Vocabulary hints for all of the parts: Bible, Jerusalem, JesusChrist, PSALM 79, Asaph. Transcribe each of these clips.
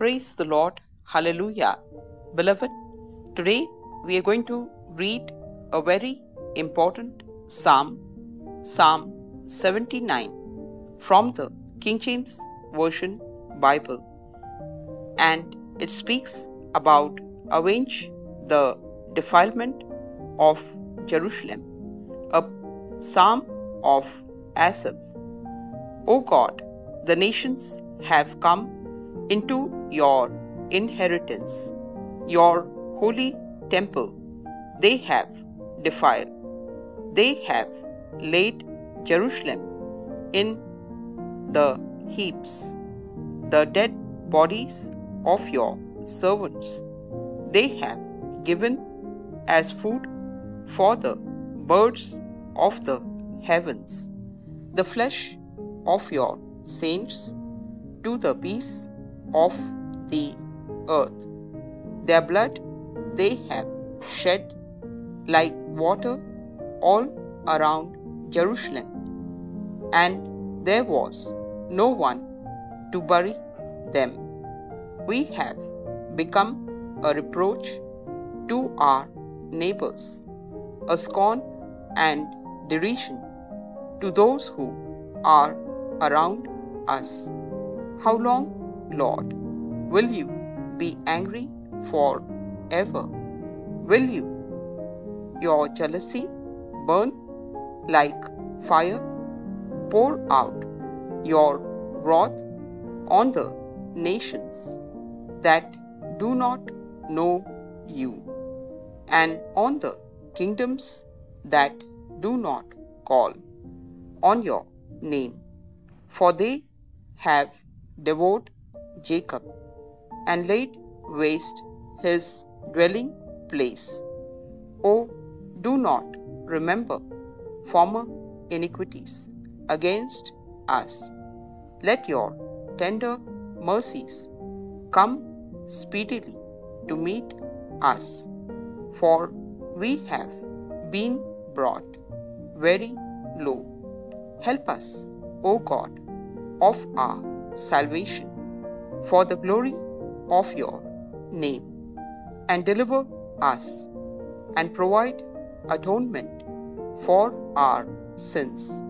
Praise the Lord. Hallelujah. Beloved, today we are going to read a very important Psalm, Psalm 79, from the King James Version Bible. And it speaks about avenge the defilement of Jerusalem, a psalm of Asaph. O God, the nations have come into your inheritance, your holy temple they have defiled. They have laid Jerusalem in the heaps, the dead bodies of your servants they have given as food for the birds of the heavens, the flesh of your saints to the beasts of the earth. Their blood they have shed like water all around Jerusalem, and there was no one to bury them. We have become a reproach to our neighbors, a scorn and derision to those who are around us. How long, Lord, will you be angry forever? Will you, your jealousy, burn like fire? Pour out your wrath on the nations that do not know you, and on the kingdoms that do not call on your name. For they have devoured Jacob and laid waste his dwelling place. Oh, do not remember former iniquities against us. Let your tender mercies come speedily to meet us, for we have been brought very low. Help us, O God, of our salvation, for the glory of your name, and deliver us, and provide atonement for our sins,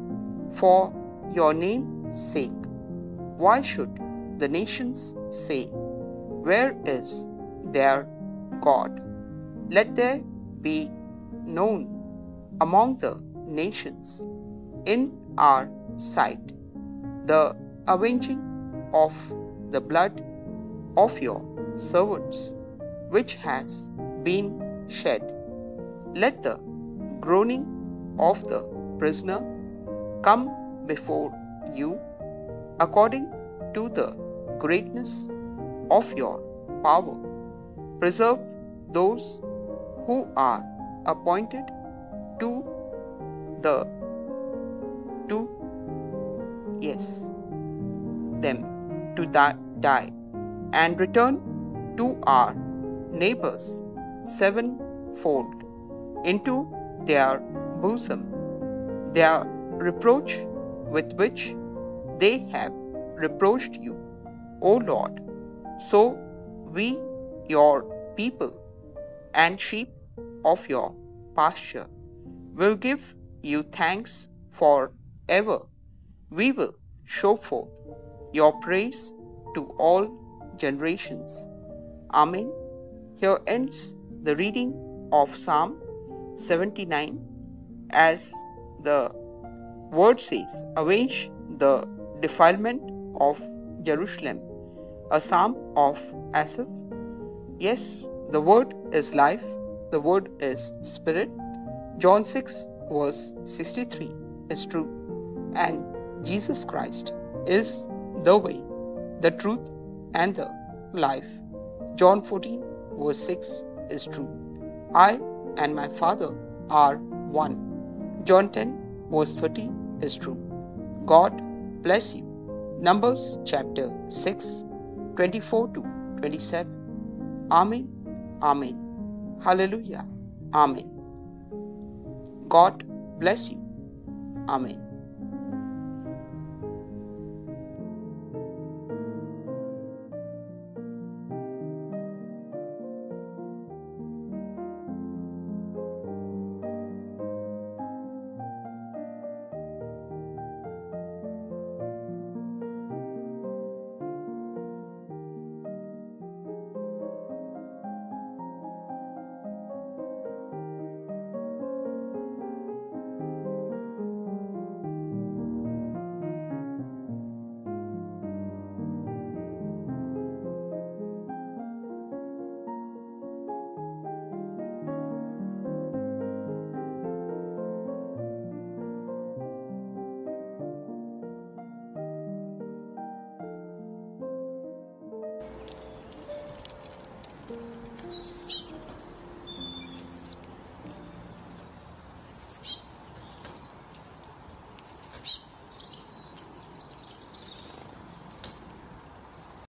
for your name's sake. Why should the nations say, where is their God? Let there be known among the nations in our sight the avenging of the blood of your servants, which has been shed. Let the groaning of the prisoner come before you according to the greatness of your power. Preserve those who are appointed to die, and return to our neighbors sevenfold into their bosom their reproach with which they have reproached you, O Lord. So we, your people, and sheep of your pasture, will give you thanks forever. We will show forth your praise to all generations. Amen. Here ends the reading of Psalm 79. As the word says, avenge the defilement of Jerusalem, a psalm of Asaph. Yes, the word is life, the word is spirit. John 6 verse 63 is true, and Jesus Christ is the way, the truth, and the life. John 14 verse 6 is true. I and my Father are one. John 10 verse 30 is true. God bless you. Numbers chapter 6, 24 to 27. Amen. Amen. Hallelujah. Amen. God bless you. Amen.